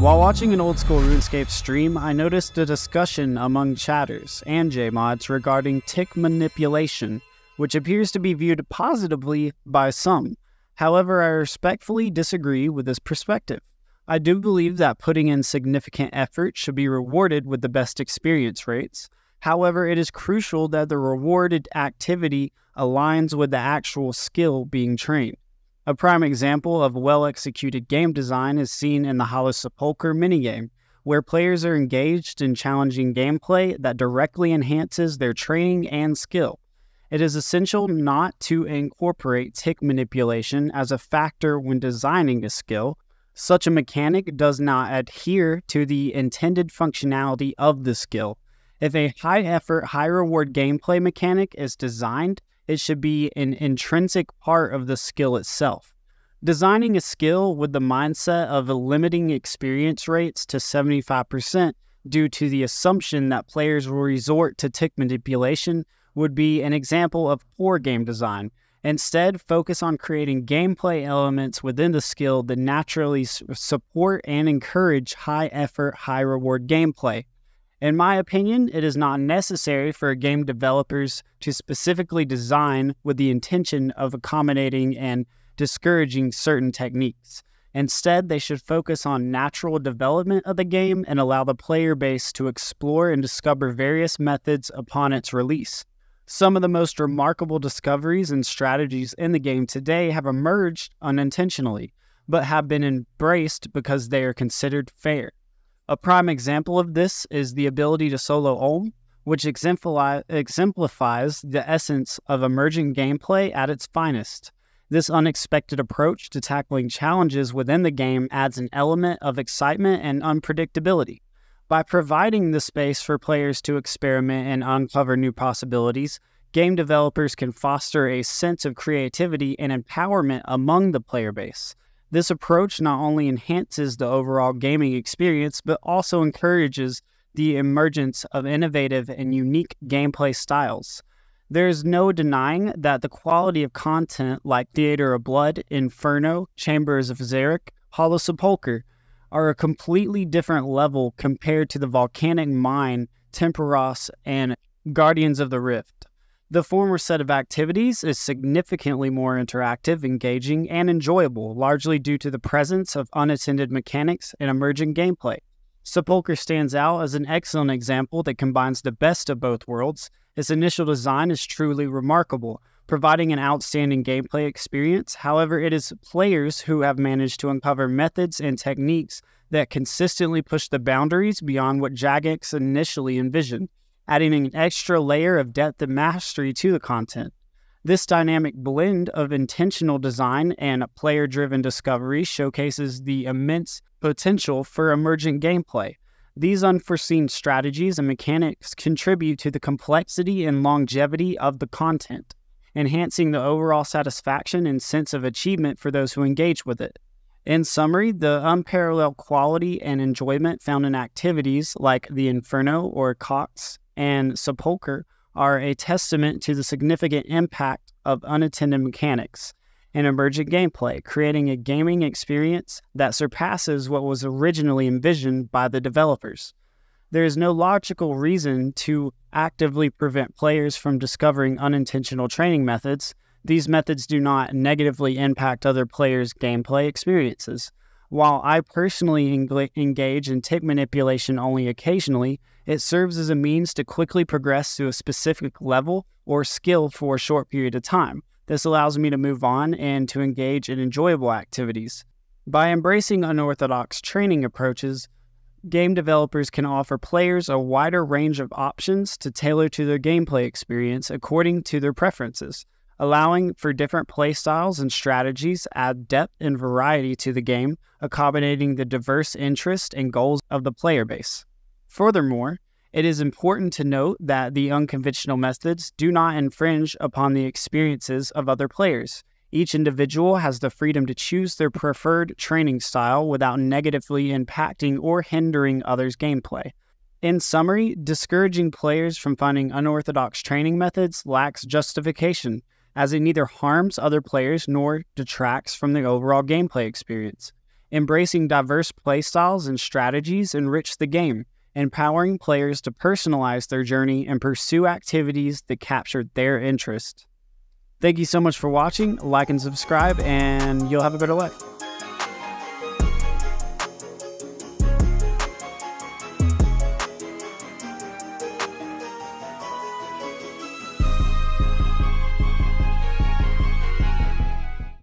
While watching an old school RuneScape stream, I noticed a discussion among chatters and JMods regarding tick manipulation, which appears to be viewed positively by some. However, I respectfully disagree with this perspective. I do believe that putting in significant effort should be rewarded with the best experience rates. However, it is crucial that the rewarded activity aligns with the actual skill being trained. A prime example of well-executed game design is seen in the Hallowed Sepulchre minigame, where players are engaged in challenging gameplay that directly enhances their training and skill. It is essential not to incorporate tick manipulation as a factor when designing a skill. Such a mechanic does not adhere to the intended functionality of the skill. If a high-effort, high-reward gameplay mechanic is designed, it should be an intrinsic part of the skill itself. Designing a skill with the mindset of limiting experience rates to 75% due to the assumption that players will resort to tick manipulation would be an example of poor game design. Instead, focus on creating gameplay elements within the skill that naturally support and encourage high-effort, high-reward gameplay. In my opinion, it is not necessary for game developers to specifically design with the intention of accommodating and discouraging certain techniques. Instead, they should focus on natural development of the game and allow the player base to explore and discover various methods upon its release. Some of the most remarkable discoveries and strategies in the game today have emerged unintentionally, but have been embraced because they are considered fair. A prime example of this is the ability to solo Olm, which exemplifies the essence of emerging gameplay at its finest. This unexpected approach to tackling challenges within the game adds an element of excitement and unpredictability. By providing the space for players to experiment and uncover new possibilities, game developers can foster a sense of creativity and empowerment among the player base. This approach not only enhances the overall gaming experience, but also encourages the emergence of innovative and unique gameplay styles. There is no denying that the quality of content like Theatre of Blood, Inferno, Chambers of Xeric, Hallowed Sepulchre are a completely different level compared to the Volcanic Mine, Temporos, and Guardians of the Rift. The former set of activities is significantly more interactive, engaging, and enjoyable, largely due to the presence of unattended mechanics and emerging gameplay. Sepulchre stands out as an excellent example that combines the best of both worlds. Its initial design is truly remarkable, providing an outstanding gameplay experience. However, it is players who have managed to uncover methods and techniques that consistently push the boundaries beyond what Jagex initially envisioned, adding an extra layer of depth and mastery to the content. This dynamic blend of intentional design and player-driven discovery showcases the immense potential for emergent gameplay. These unforeseen strategies and mechanics contribute to the complexity and longevity of the content, enhancing the overall satisfaction and sense of achievement for those who engage with it. In summary, the unparalleled quality and enjoyment found in activities like the Inferno or Cox and Sepulchre are a testament to the significant impact of unattended mechanics and emergent gameplay, creating a gaming experience that surpasses what was originally envisioned by the developers. There is no logical reason to actively prevent players from discovering unintentional training methods. These methods do not negatively impact other players' gameplay experiences. While I personally engage in tick manipulation only occasionally, it serves as a means to quickly progress to a specific level or skill for a short period of time. This allows me to move on and to engage in enjoyable activities. By embracing unorthodox training approaches, game developers can offer players a wider range of options to tailor to their gameplay experience according to their preferences. Allowing for different playstyles and strategies add depth and variety to the game, accommodating the diverse interests and goals of the player base. Furthermore, it is important to note that the unconventional methods do not infringe upon the experiences of other players. Each individual has the freedom to choose their preferred training style without negatively impacting or hindering others' gameplay. In summary, discouraging players from finding unorthodox training methods lacks justification, as it neither harms other players nor detracts from the overall gameplay experience. Embracing diverse playstyles and strategies enrich the game, empowering players to personalize their journey and pursue activities that capture their interest. Thank you so much for watching, like and subscribe, and you'll have a better life.